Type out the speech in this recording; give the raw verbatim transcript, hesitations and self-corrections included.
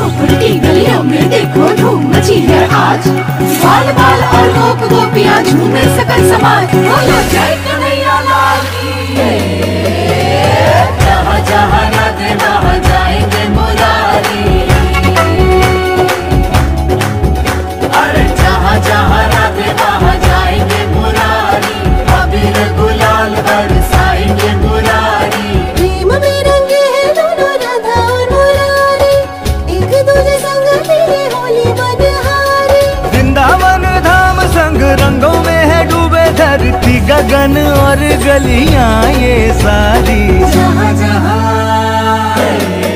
खोपड़ी की गलियों में देखो धूम मची है आज। बाल बाल और गोप गोपियाँ झूमे सकल समाज। बोलो जय कन्हैया लाल की जय। जहाँ जहाँ राधे वहाँ जाएंगे मुरारी। अरे जहाँ जहाँ राधे वहाँ जाएंगे मुरारी। अबीर गुलाल बरसाएंगे मुरारी। प्रेम में रंगे हैं दोनों राधा और मुरारी। एक दूजे संग तेरे होली मनहारी। वृंदावन धाम संग रंगों में है डूबे धरती गगन और गलियां ये सारी। जहाँ जहाँ